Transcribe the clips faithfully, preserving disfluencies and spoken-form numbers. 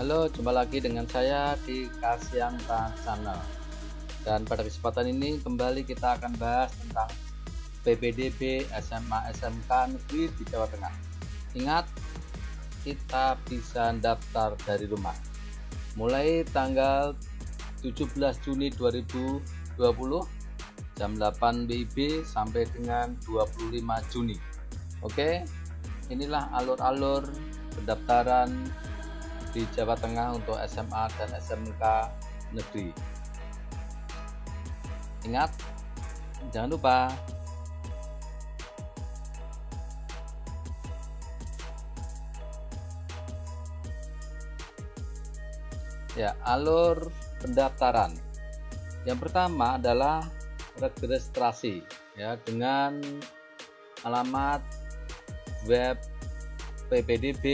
Halo, jumpa lagi dengan saya di Kasiyanta Channel. Dan pada kesempatan ini kembali kita akan bahas tentang P P D B S M A S M K negeri di Jawa Tengah. Ingat, kita bisa daftar dari rumah mulai tanggal tujuh belas Juni dua ribu dua puluh jam delapan W I B sampai dengan dua puluh lima Juni. Oke, inilah alur-alur pendaftaran di Jawa Tengah untuk S M A dan S M K negeri. Ingat, jangan lupa ya, alur pendaftaran. Yang pertama adalah registrasi ya, dengan alamat web p p d b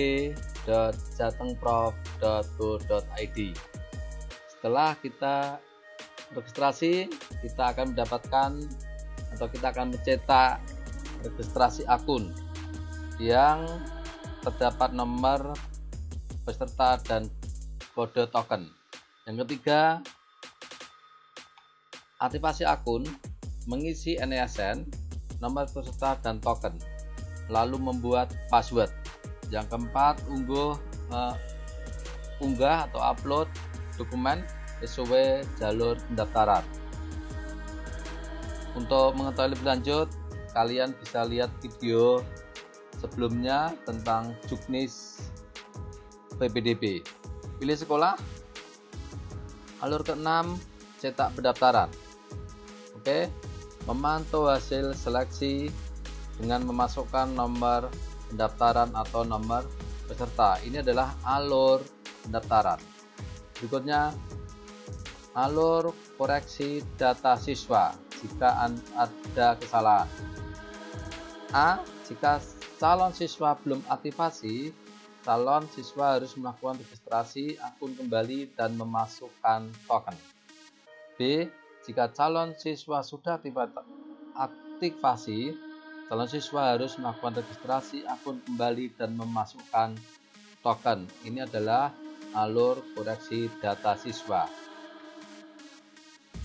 titik jatengprov titik go titik i d. Setelah kita registrasi, kita akan mendapatkan atau kita akan mencetak registrasi akun yang terdapat nomor peserta dan kode token. Yang ketiga, aktivasi akun, mengisi N I S N, nomor peserta dan token, lalu membuat password. Yang keempat, unggah, uh, unggah atau upload dokumen sesuai jalur pendaftaran. Untuk mengetahui lebih lanjut, kalian bisa lihat video sebelumnya tentang juknis P P D B. Pilih sekolah. Alur keenam, cetak pendaftaran. Oke, memantau hasil seleksi dengan memasukkan nomor pendaftaran atau nomor peserta. Ini adalah alur pendaftaran. Berikutnya, alur koreksi data siswa jika ada kesalahan. A. Jika calon siswa belum aktivasi, calon siswa harus melakukan registrasi akun kembali dan memasukkan token. B. Jika calon siswa sudah aktivasi, calon siswa harus melakukan registrasi akun kembali dan memasukkan token. Ini adalah alur koreksi data siswa.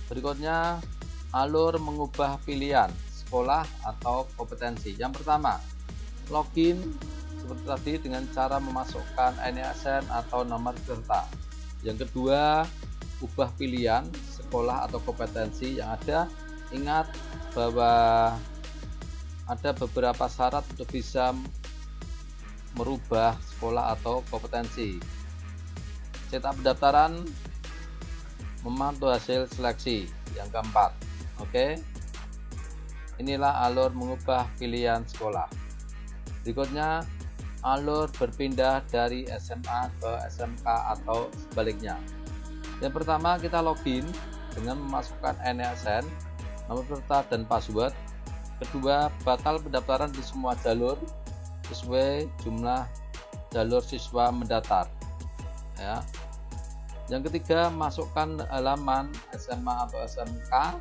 Berikutnya, alur mengubah pilihan sekolah atau kompetensi. Yang pertama, login seperti tadi dengan cara memasukkan N I S N atau nomor peserta. Yang kedua, ubah pilihan sekolah atau kompetensi yang ada. Ingat bahwa ada beberapa syarat untuk bisa merubah sekolah atau kompetensi. Cetak pendaftaran, memantau hasil seleksi. Yang keempat, oke, inilah alur mengubah pilihan sekolah. Berikutnya, alur berpindah dari S M A ke S M K atau sebaliknya. Yang pertama, kita login dengan memasukkan N I S N, nomor peserta dan password. Kedua, batal pendaftaran di semua jalur sesuai jumlah jalur siswa mendaftar ya. Yang ketiga, masukkan halaman S M A atau S M K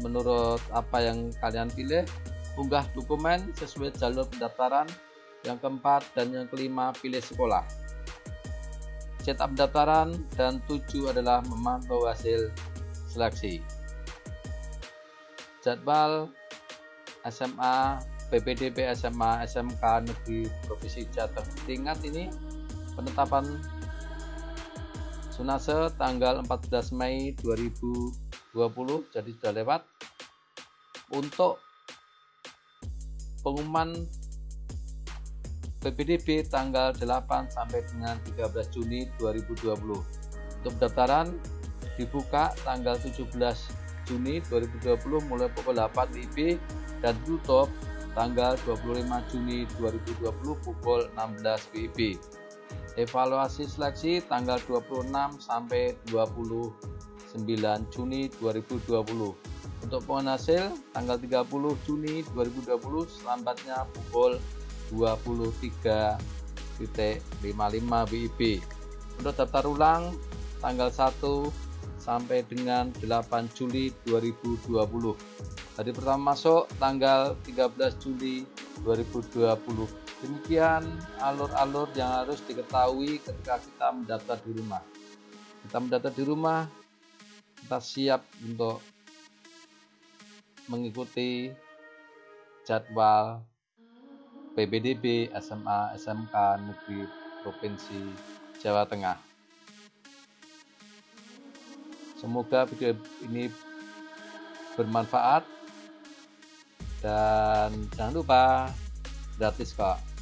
menurut apa yang kalian pilih. Unggah dokumen sesuai jalur pendaftaran. Yang keempat dan yang kelima, pilih sekolah. Cetak pendaftaran. Dan tujuh adalah memantau hasil seleksi. Jadwal S M A, P P D B S M A, S M K negeri Provinsi Jateng. Ingat, ini penetapan Sunase tanggal empat belas Mei dua ribu dua puluh, jadi sudah lewat. Untuk pengumuman P P D B tanggal delapan sampai dengan tiga belas Juni dua ribu dua puluh. Untuk pendaftaran dibuka tanggal tujuh belas Juni dua ribu dua puluh mulai pukul delapan W I B dan tutup tanggal dua puluh lima Juni dua ribu dua puluh pukul enam belas W I B. Evaluasi seleksi tanggal dua puluh enam sampai dua puluh sembilan Juni dua ribu dua puluh. Untuk pengenalan hasil tanggal tiga puluh Juni dua ribu dua puluh selambatnya pukul dua puluh tiga lewat lima puluh lima W I B. Untuk daftar ulang tanggal satu sampai dengan delapan Juli dua ribu dua puluh. Hari pertama masuk tanggal tiga belas Juli dua ribu dua puluh dua. Demikian alur-alur yang harus diketahui ketika kita mendaftar di rumah. Kita mendaftar di rumah, kita siap untuk mengikuti jadwal P P D B, S M A, S M K, negeri, provinsi, Jawa Tengah. Semoga video ini bermanfaat dan jangan lupa gratis kok.